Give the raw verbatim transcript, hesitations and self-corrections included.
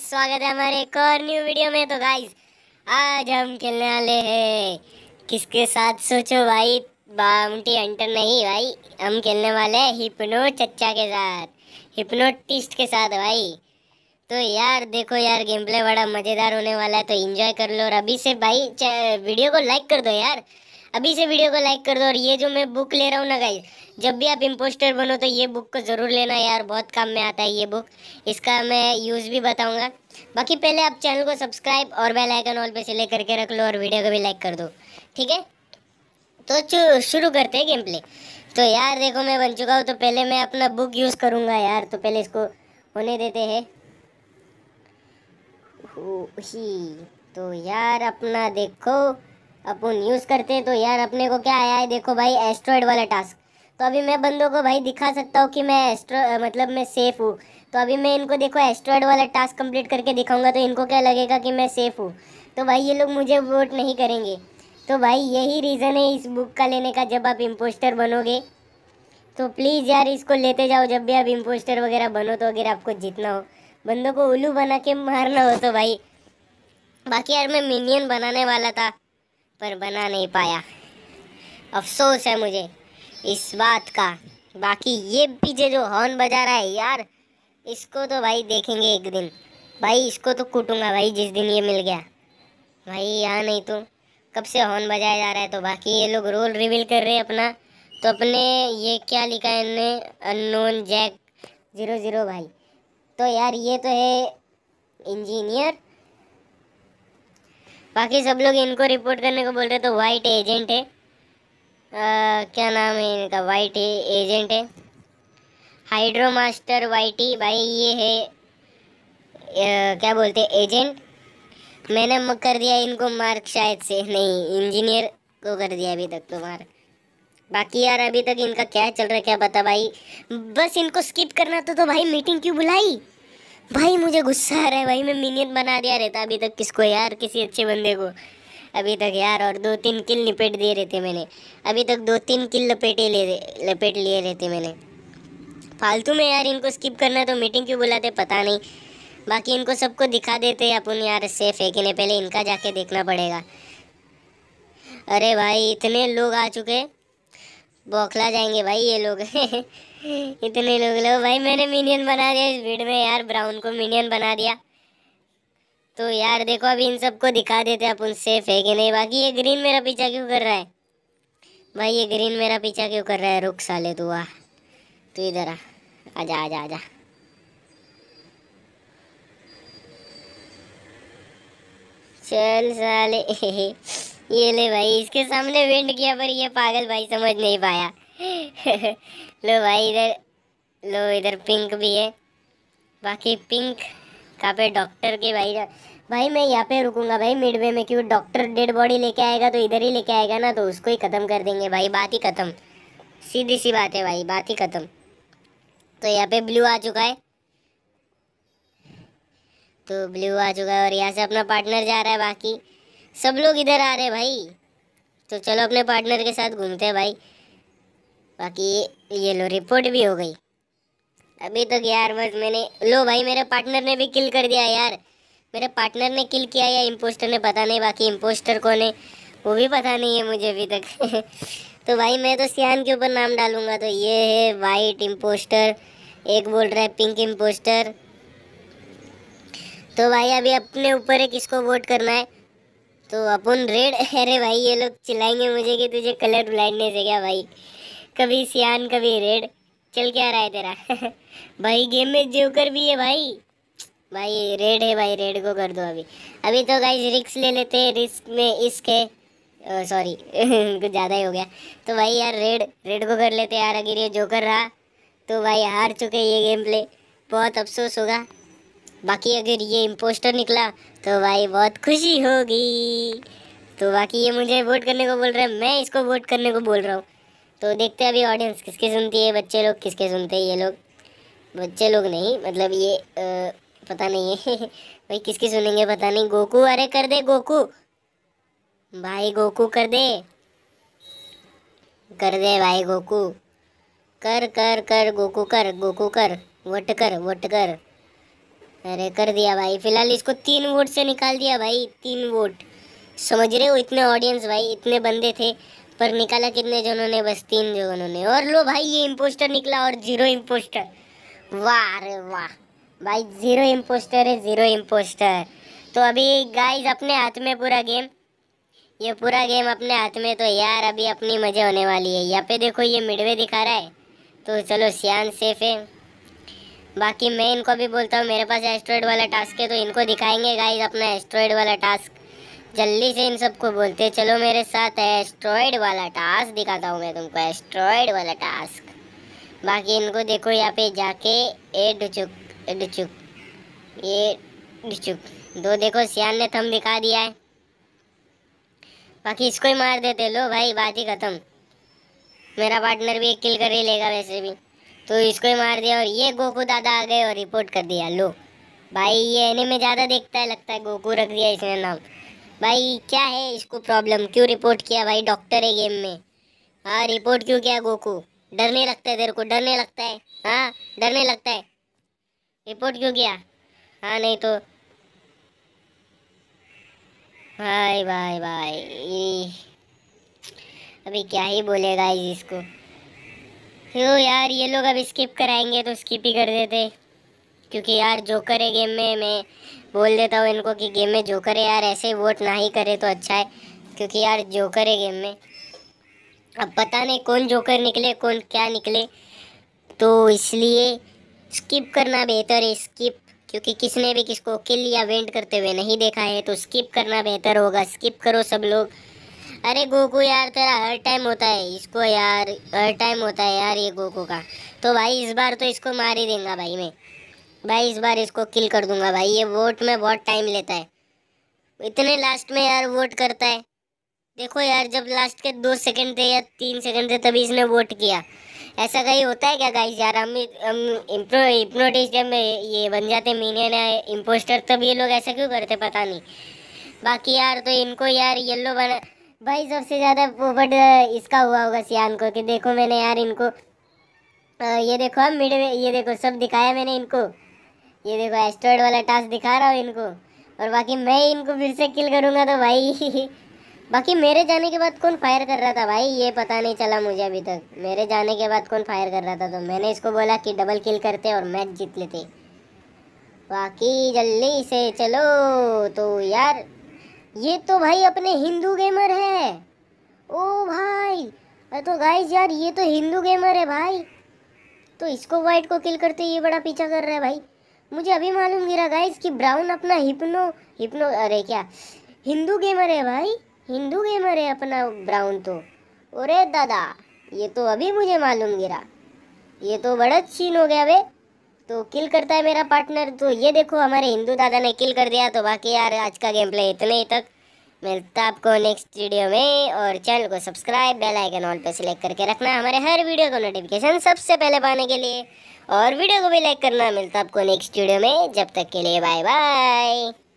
Guys स्वागत है हमारे एक और न्यू वीडियो में। तो गाइस आज हम खेलने वाले हैं किसके साथ, सोचो भाई, बाउंटी हंटर नहीं भाई, हम खेलने वाले हैं हिप्नो चच्चा के साथ, हिप्नोटिस्ट के साथ भाई। तो यार देखो यार, गेम प्ले बड़ा मज़ेदार होने वाला है, तो एंजॉय कर लो। और अभी से भाई वीडियो को लाइक कर दो यार, अभी से वीडियो को लाइक कर दो। और ये जो मैं बुक ले रहा हूँ ना गाइस, जब भी आप इम्पोस्टर बनो तो ये बुक को ज़रूर लेना यार, बहुत काम में आता है ये बुक। इसका मैं यूज़ भी बताऊँगा। बाकी पहले आप चैनल को सब्सक्राइब और बेल आइकन ऑल पे सेलेक्ट करके रख लो और वीडियो को भी लाइक कर दो, ठीक है। तो शुरू करते हैं गेम प्ले। तो यार देखो मैं बन चुका हूँ, तो पहले मैं अपना बुक यूज़ करूँगा यार। तो पहले इसको होने देते हैं। तो यार अपना देखो अपन यूज़ करते हैं। तो यार अपने को क्या आया है देखो भाई, एस्ट्रॉइड वाला टास्क। तो अभी मैं बंदों को भाई दिखा सकता हूँ कि मैं एस्ट्रो मतलब मैं सेफ़ हूँ। तो अभी मैं इनको देखो एस्ट्रॉइड वाला टास्क कंप्लीट करके दिखाऊंगा, तो इनको क्या लगेगा कि मैं सेफ़ हूँ। तो भाई ये लोग मुझे वोट नहीं करेंगे। तो भाई यही रीज़न है इस बुक का लेने का, जब आप इम्पोस्टर बनोगे तो प्लीज़ यार इसको लेते जाओ। जब भी आप इम्पोस्टर वगैरह बनो तो अगर आपको जीतना हो, बंदों को उल्लू बना के मारना हो तो भाई। बाकी यार मैं मिनियन बनाने वाला था पर बना नहीं पाया, अफसोस है मुझे इस बात का। बाकी ये पीछे जो हॉर्न बजा रहा है यार, इसको तो भाई देखेंगे एक दिन भाई, इसको तो कूटूंगा भाई जिस दिन ये मिल गया भाई। यहाँ नहीं तो कब से हॉर्न बजाया जा रहा है। तो बाकी ये लोग रोल रिवील कर रहे हैं अपना। तो अपने ये क्या लिखा है इनने, अननोन जैक ज़ीरो ज़ीरो भाई। तो यार ये तो है इंजीनियर। बाकी सब लोग इनको रिपोर्ट करने को बोल रहे। तो वाइट एजेंट है, आ, क्या नाम है इनका, वाइट है एजेंट है, हाइड्रो मास्टर वाइटी भाई ये है, आ, क्या बोलते हैं एजेंट। मैंने मक कर दिया इनको मार्क, शायद से नहीं इंजीनियर को कर दिया अभी तक तो मार्क। बाकी यार अभी तक इनका क्या चल रहा है क्या पता भाई, बस इनको स्किप करना था। तो भाई मीटिंग क्यों बुलाई भाई, मुझे गुस्सा आ रहा है भाई। मैं मिनियन बना दिया रहता अभी तक किसको यार, किसी अच्छे बंदे को अभी तक यार। और दो तीन किल लपेट दिए रहते मैंने अभी तक, दो तीन किल लपेटे ले लपेट लिए रहते मैंने फालतू में यार। इनको स्किप करना तो मीटिंग क्यों बुलाते पता नहीं। बाकी इनको सबको दिखा देते अपन यार सेफ है कि नहीं, पहले इनका जाके देखना पड़ेगा। अरे भाई इतने लोग आ चुके, बौखला जाएंगे भाई ये लोग इतने लोग। लो भाई मैंने मिनियन बना दिया इस भीड़ में यार, ब्राउन को मिनियन बना दिया। तो यार देखो अभी इन सबको दिखा देते हैं अपन सेफ है कि नहीं। बाकी ये ग्रीन मेरा पीछा क्यों कर रहा है भाई, ये ग्रीन मेरा पीछा क्यों कर रहा है, रुक साले तू आ, तू इधर आ, आजा आजा आजा। चल साले ये ले भाई, इसके सामने वेंट किया पर ये पागल भाई समझ नहीं पाया लो भाई इधर लो, इधर पिंक भी है। बाकी पिंक कहाँ पे, डॉक्टर के भाई भाई मैं यहाँ पे रुकूंगा भाई मिडवे में, क्यों डॉक्टर डेड बॉडी लेके आएगा तो इधर ही लेके आएगा ना, तो उसको ही ख़त्म कर देंगे भाई, बात ही ख़त्म, सीधी सी बात है भाई, बात ही ख़त्म। तो यहाँ पे ब्लू आ चुका है, तो ब्लू आ चुका है और यहाँ से अपना पार्टनर जा रहा है। बाकी सब लोग इधर आ रहे हैं भाई, तो चलो अपने पार्टनर के साथ घूमते हैं भाई। बाकी ये लो रिपोर्ट भी हो गई अभी तक यार, बस मैंने लो भाई मेरे पार्टनर ने भी किल कर दिया यार। मेरे पार्टनर ने किल किया या इम्पोस्टर ने पता नहीं, बाकी इम्पोस्टर कौन है वो भी पता नहीं है मुझे अभी तक तो भाई मैं तो सियान के ऊपर नाम डालूंगा। तो ये है वाइट इम्पोस्टर, एक बोल रहा है पिंक इम्पोस्टर। तो भाई अभी अपने ऊपर है किसको वोट करना है। तो अपन रेड, अरे भाई ये लोग चिल्लाएंगे मुझे कि तुझे कलर ब्लाइंडनेस है क्या भाई, कभी सियान कभी रेड, चल क्या रहा है तेरा भाई गेम में जोकर भी है भाई, भाई रेड है भाई, रेड को कर दो अभी अभी। तो गाइस रिस्क ले लेते हैं, रिस्क में इश्क है, सॉरी कुछ ज़्यादा ही हो गया। तो भाई यार रेड रेड को कर लेते यार, अगर ये जोकर रहा तो भाई हार चुके ये गेम प्ले, बहुत अफसोस होगा। बाकी अगर ये इम्पोस्टर निकला तो भाई बहुत खुशी होगी। तो बाकी ये मुझे वोट करने को बोल रहा है, मैं इसको वोट करने को बोल रहा हूँ। तो देखते हैं अभी ऑडियंस किसके सुनती है, बच्चे लोग किसके सुनते हैं। ये लोग बच्चे लोग नहीं मतलब ये आ, पता नहीं है भाई किसके सुनेंगे पता नहीं। गोकू, अरे कर दे गोकू भाई, गोकू कर दे कर दे भाई, गोकू कर कर कर गोकू कर गोकू कर वोट कर वोट कर अरे कर दिया भाई, फिलहाल इसको तीन वोट से निकाल दिया भाई, तीन वोट समझ रहे हो। इतने ऑडियंस भाई, इतने बंदे थे पर निकाला कितने जनों ने, बस तीन जनों ने। और लो भाई ये इम्पोस्टर निकला और जीरो इम्पोस्टर, वाह अरे वाह भाई, जीरो इम्पोस्टर है, जीरो इम्पोस्टर। तो अभी गाइज अपने हाथ में पूरा गेम, ये पूरा गेम अपने हाथ में, तो यार अभी अपनी मजे होने वाली है। यहाँ पे देखो ये मिडवे दिखा रहा है, तो चलो सियान सेफ है। बाकी मैं इनको भी बोलता हूँ, मेरे पास एस्ट्रॉइड वाला टास्क है तो इनको दिखाएंगे गाइज अपना एस्ट्रॉइड वाला टास्क। जल्दी से इन सबको बोलते हैं, चलो मेरे साथ एस्ट्रॉइड वाला टास्क दिखाता हूँ मैं तुमको, एस्ट्रॉइड वाला टास्क। बाकी इनको देखो यहाँ पे जाके ए डुचुक ए डुचुक ए डुचुक दो, देखो सियान ने थम दिखा दिया है। बाकी इसको ही मार देते, लो भाई बात ही ख़त्म। मेरा पार्टनर भी एक किल कर ही लेगा वैसे भी, तो इसको ही मार दिया। और ये गोकू दादा आ गए और रिपोर्ट कर दिया। लो भाई ये एने में ज़्यादा देखता है लगता है, गोकू रख दिया इसने नाम। भाई क्या है इसको प्रॉब्लम, क्यों रिपोर्ट किया भाई, डॉक्टर है गेम में। हाँ रिपोर्ट क्यों किया गोकू, डरने लगता है तेरे को, डरने लगता है, हाँ डरने लगता है, रिपोर्ट क्यों किया। हाँ नहीं तो भाई भाई भाई अभी क्या ही बोलेगा इसको। यो यार ये लोग अब स्किप कराएंगे तो स्किप ही कर देते, क्योंकि यार जोकर है गेम में। मैं बोल देता हूँ इनको कि गेम में जोकर है यार, ऐसे वोट ना ही करे तो अच्छा है, क्योंकि यार जोकर है गेम में। अब पता नहीं कौन जोकर निकले कौन क्या निकले, तो इसलिए स्किप करना बेहतर है, स्किप। क्योंकि किसने भी किसको किल या वेंट करते हुए नहीं देखा है, तो स्किप करना बेहतर होगा, स्किप करो सब लोग। अरे गोकू यार तेरा हर टाइम होता है, इसको यार हर टाइम होता है यार ये गोकू का। तो भाई इस बार तो इसको मार ही देंगा भाई मैं, भाई इस बार इसको किल कर दूंगा भाई। ये वोट में बहुत टाइम लेता है, इतने लास्ट में यार वोट करता है। देखो यार जब लास्ट के दो सेकंड थे या तीन सेकंड थे तभी इसने वोट किया। ऐसा कहीं होता है क्या गाइस, यार हम हम हिप्नोटिस्ट जब ये बन जाते मिनियन इम्पोस्टर तब ये लोग ऐसा क्यों करते पता नहीं। बाकी यार तो इनको यार येल्लो बना भाई, सबसे ज़्यादा पोपट इसका हुआ होगा सियान को, कि देखो मैंने यार इनको आ, ये देखो हम मिड, ये देखो सब दिखाया मैंने इनको, ये देखो एस्ट्रॉइड वाला टास्क दिखा रहा हूँ इनको। और बाकी मैं इनको फिर से किल करूँगा तो भाई बाकी मेरे जाने के बाद कौन फायर कर रहा था भाई, ये पता नहीं चला मुझे अभी तक। मेरे जाने के बाद कौन फायर कर रहा था, तो मैंने इसको बोला कि डबल किल करते और मैच जीत लेते। बाकी जल्दी से चलो, तो यार ये तो भाई अपने हिंदू गेमर है, ओ भाई। तो गाइस यार ये तो हिंदू गेमर है भाई, तो इसको वाइट को किल करते ये बड़ा पीछा कर रहा है भाई। मुझे अभी मालूम गिरा गाइस कि ब्राउन अपना हिप्नो हिप्नो अरे क्या हिंदू गेमर है भाई, हिंदू गेमर है अपना ब्राउन तो। अरे दादा ये तो अभी मुझे मालूम गिरा, ये तो बड़ा सीन हो गया भाई। तो किल करता है मेरा पार्टनर, तो ये देखो हमारे हिंदू दादा ने किल कर दिया। तो बाकी यार आज का गेम प्ले इतने ही तक, मिलता आपको नेक्स्ट वीडियो में। और चैनल को सब्सक्राइब, बेल आइकन ऑल पे सिलेक्ट करके रखना हमारे हर वीडियो को नोटिफिकेशन सबसे पहले पाने के लिए, और वीडियो को भी लाइक करना। मिलता आपको नेक्स्ट वीडियो में, जब तक के लिए बाय बाय।